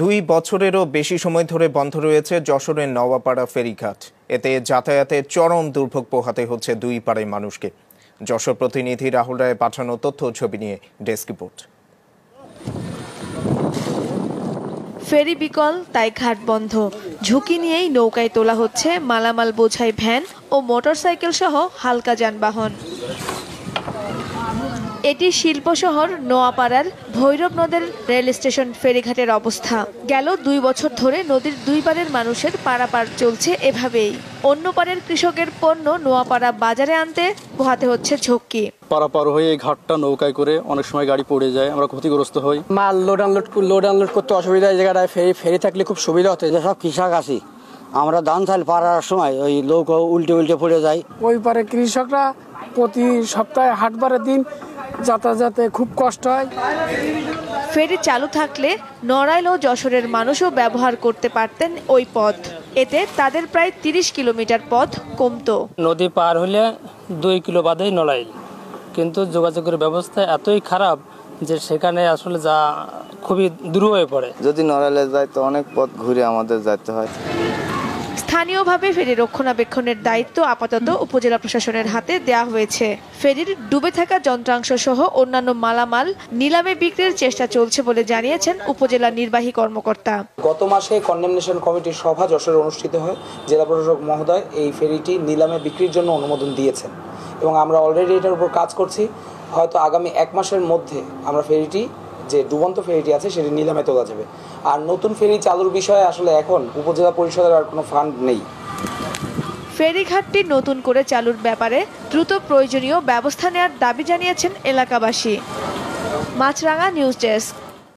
দুই বছরেরও বেশি সময় ধরে বন্ধ রয়েছে যশোরের নওয়াপাড়া ফেরিঘাট। এতে যাতায়াতে চরম দুর্ভোগ পোহাতে হচ্ছে দুই পাড়ের মানুষকে। যশোর প্রতিনিধি রাহুল রায় পাঠানো তথ্য ছবি নিয়ে ডেস্ক রিপোর্ট। ফেরি বিকল, তাই ঘাট বন্ধ। ঝুঁকি নিয়েই নৌকায় তোলা হচ্ছে মালামাল বোঝাই ভ্যান ও মোটরসাইকেল সহ হালকা যানবাহন। এটি শিল্প শহর নোয়াপাড়ার ভৈরব নদের রেল স্টেশন ফেরিঘাটের অবস্থা। গেল ২ বছর ধরে নদীর দুই পারের মানুষের পারাপার চলছে এভাবেই। অন্য পারের কৃষকের পণ্য নোয়াপাড়া বাজারে আনতে পোহাতে হচ্ছে ঝক্কি। পারাপার হয়ে এই ঘাটটা নৌকায় করে অনেক সময় গাড়ি পড়ে যায়, আমরা ক্ষতিগ্রস্ত হই। মাল লোড আনলোড করতে অসুবিধা। এই জায়গাটায় ফেরি থাকলে খুব সুবিধা হতো। সব কৃষক আসি আমরা, ধান চাল পাড়ার সময় ওই নৌকা উল্টে পড়ে যায়। ওই পারে কৃষকরা প্রতি সপ্তাহে হাটবারের দিন যাতায়াতে খুব কষ্ট হয়। ফেরি চালু থাকলে নড়াইল ও যশোরের মানুষও ব্যবহার করতে পারতেন ওই পথ। এতে তাদের প্রায় ৩০ কিলোমিটার পথ কমতো। নদী পার হলে ২ কিলো বাদেই নড়াইল, কিন্তু যোগাযোগের ব্যবস্থা এতই খারাপ যে সেখানে আসলে যা খুবই দূর হয়ে পড়ে। যদি নড়াইলে যায় তো অনেক পথ ঘুরে আমাদের যেতে হয়। স্থানীয়ভাবে ফেরি রক্ষণাবেক্ষণের দায়িত্ব আপাতত উপজেলা প্রশাসনের হাতে দেয়া হয়েছে। ফেরির ডুবে থাকা যন্ত্রাংশ সহ অন্যান্য মালামাল নিলামে বিক্রির চেষ্টা চলছে বলে জানিয়েছেন উপজেলা নির্বাহী কর্মকর্তা। গত মাসে কন্ডেমনেশন কমিটির সভা যশোরে অনুষ্ঠিত হয়। জেলা প্রশাসক মহোদয় এই ফেরিটি নিলামে বিক্রির জন্য অনুমোদন দিয়েছেন এবং আমরা অলরেডি এটার উপর কাজ করছি। হয়তো আগামী 1 মাসের মধ্যে আমরা ফেরিটি, যে ডুবন্ত ফেরিটি আছে, সেটি নিলামে তোলা যাবে। আর নতুন ফেরি চালুর বিষয়ে আসলে এখন উপজেলা পরিষদের আর কোনো ফান্ড নেই। ফেরিঘাটটি নতুন করে চালুর ব্যাপারে দ্রুত প্রয়োজনীয় ব্যবস্থা নেওয়ার দাবি জানিয়েছেন এলাকাবাসী। Maasranga news desk.